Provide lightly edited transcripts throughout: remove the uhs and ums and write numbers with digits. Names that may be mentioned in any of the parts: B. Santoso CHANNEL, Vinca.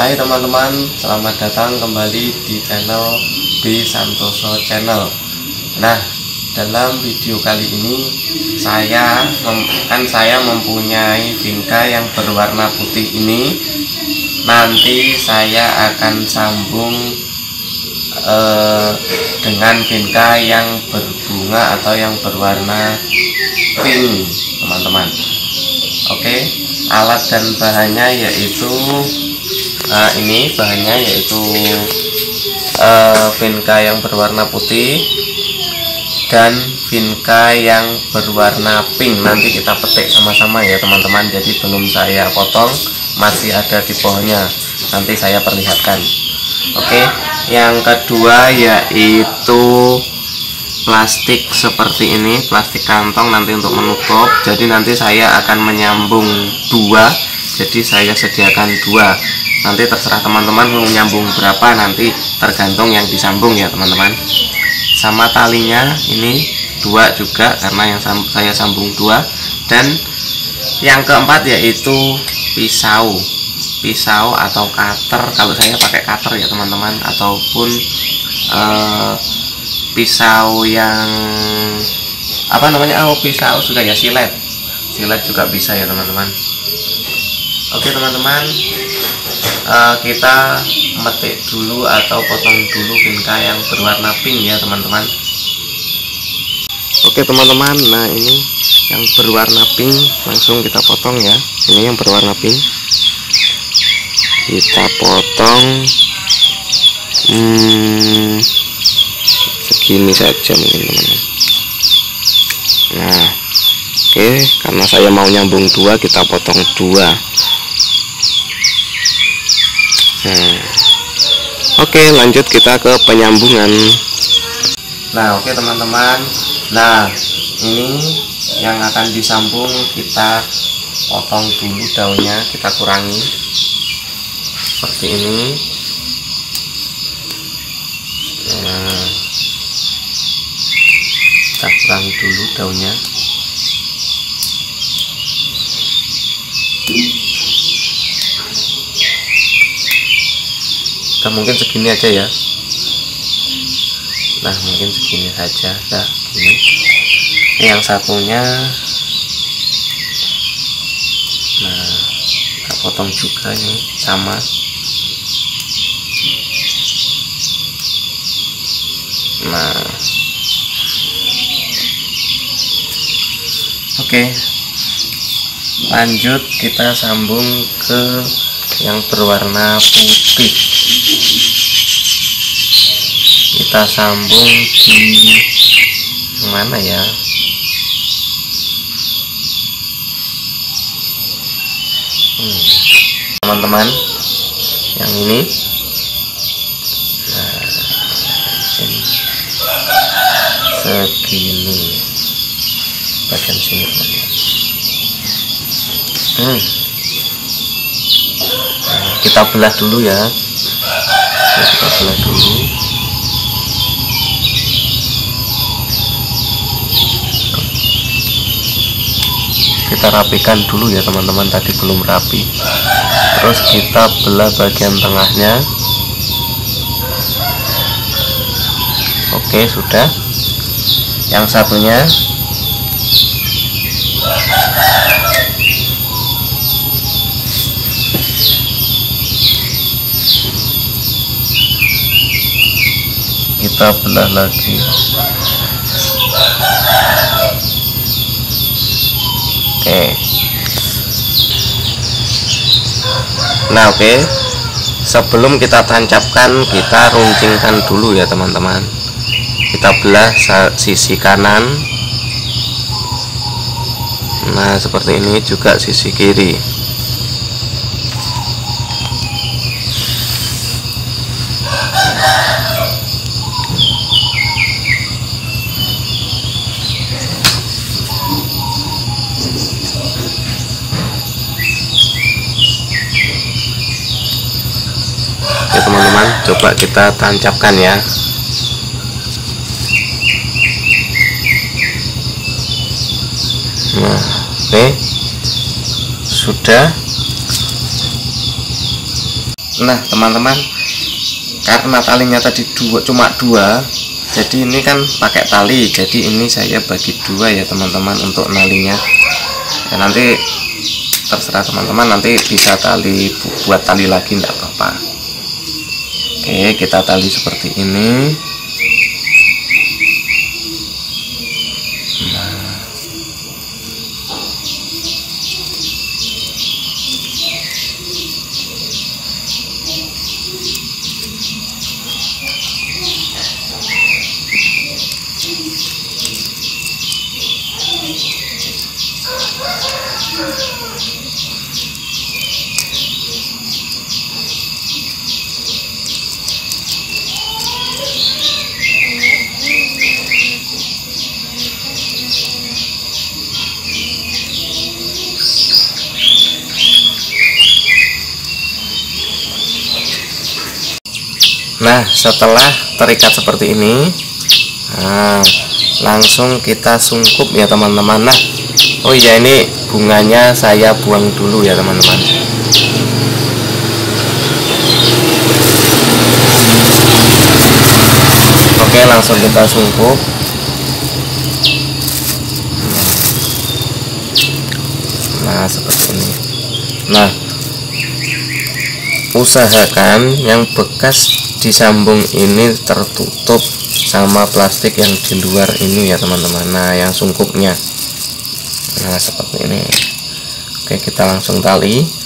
Hai teman-teman, selamat datang kembali di channel B. Santoso Channel. Nah, dalam video kali ini saya mempunyai Vinca yang berwarna putih ini. Nanti saya akan sambung dengan Vinca yang berbunga atau yang berwarna pink, teman-teman. Oke, alat dan bahannya yaitu ini bahannya yaitu Vinca yang berwarna putih dan Vinca yang berwarna pink. Nanti kita petik sama-sama ya teman-teman, jadi belum saya potong, masih ada di pohonnya, nanti saya perlihatkan. Oke, yang kedua yaitu plastik seperti ini, plastik kantong nanti untuk menutup. Jadi nanti saya akan menyambung dua, jadi saya sediakan dua, nanti terserah teman-teman mau nyambung berapa, nanti tergantung yang disambung ya teman-teman. Sama talinya ini dua juga, karena yang saya sambung dua. Dan yang keempat yaitu pisau atau cutter, kalau saya pakai cutter ya teman-teman, ataupun pisau yang pisau sudah ya, silet juga bisa ya teman-teman. Oke teman-teman, kita metik dulu atau potong dulu Vinca yang berwarna pink ya teman-teman. Oke teman-teman, nah ini yang berwarna pink langsung kita potong ya. Ini yang berwarna pink kita potong segini saja mungkin teman-teman. Nah oke, karena saya mau nyambung dua, kita potong dua. Oke, lanjut kita ke penyambungan. Nah, oke teman-teman. Nah, ini yang akan disambung kita potong dulu daunnya, kita kurangi seperti ini. Nah, kita kurangi dulu daunnya. Mungkin segini aja ya. Nah mungkin segini saja. Nah ini yang satunya, nah kita potong juga nih sama. Nah oke, lanjut kita sambung ke yang berwarna putih. Kita sambung di mana ya? Teman-teman, yang ini. Nah, ini segini bagian sini. Kita belah dulu ya, kita belah dulu. Kita rapikan dulu ya teman-teman, tadi belum rapi. Terus kita belah bagian tengahnya. Oke sudah. Yang satunya kita belah lagi. Oke. Nah oke, sebelum kita tancapkan, kita runcingkan dulu ya teman-teman. Kita belah sisi kanan. Nah seperti ini juga sisi kiri. Coba kita tancapkan ya. Nah, oke. Sudah. Nah teman-teman, karena talinya tadi cuma dua, jadi ini kan pakai tali, jadi ini saya bagi dua ya teman-teman untuk nalinya. Ya, nanti terserah teman-teman, nanti bisa tali buat tali lagi enggak apa-apa. Oke, kita tali seperti ini. Nah. Nah setelah terikat seperti ini, nah, langsung kita sungkup ya teman-teman. Nah oh iya, ini bunganya saya buang dulu ya teman-teman. Oke, langsung kita sungkup. Nah seperti ini. Nah usahakan yang bekas disambung ini tertutup sama plastik yang di luar ini ya teman-teman. Nah yang sungkupnya, nah seperti ini. Oke, kita langsung tali.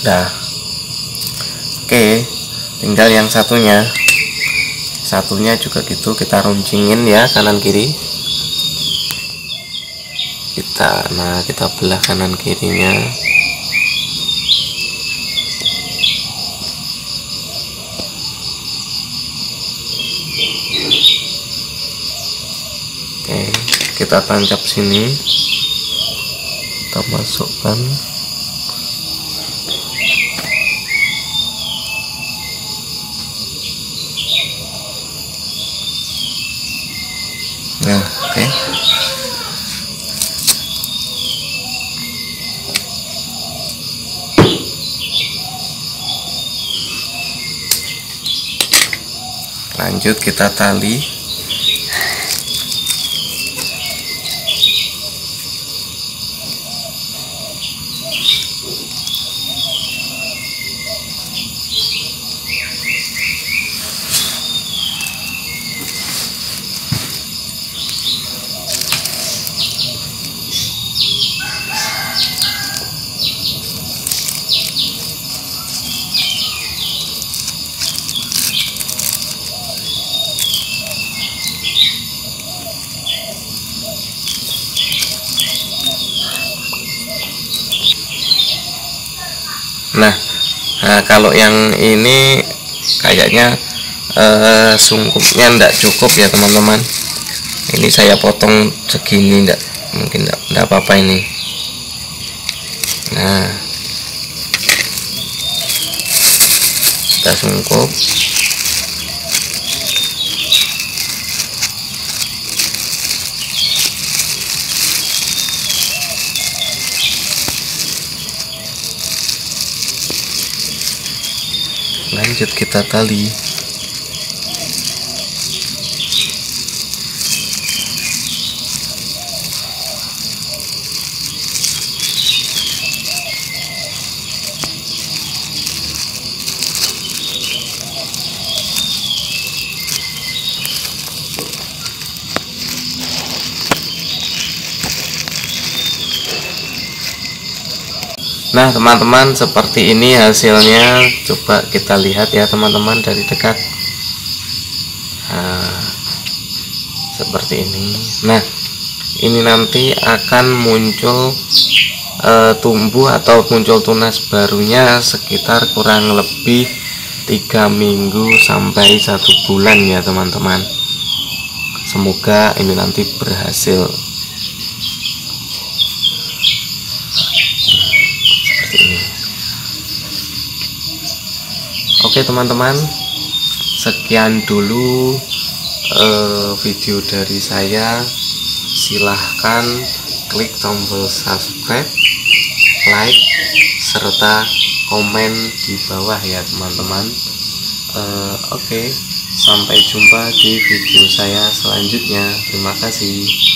Nah, oke, tinggal yang satunya juga gitu, kita runcingin ya kanan kiri. Kita belah kanan kirinya. Oke, kita tancap sini, kita masukkan. Nah, oke. Lanjut kita tali. Nah, kalau yang ini kayaknya sungkupnya enggak cukup ya teman-teman. Ini saya potong segini, enggak apa-apa ini. Nah, kita sungkup. Lanjut kita tali. Nah teman-teman, seperti ini hasilnya. Coba kita lihat ya teman-teman dari dekat. Nah, seperti ini. Nah ini nanti akan muncul tumbuh atau muncul tunas barunya sekitar kurang lebih 3 minggu sampai 1 bulan ya teman-teman. Semoga ini nanti berhasil. Seperti ini. Oke teman-teman, sekian dulu video dari saya. Silahkan klik tombol subscribe, like, serta komen di bawah ya teman-teman. Oke. Sampai jumpa di video saya selanjutnya. Terima kasih.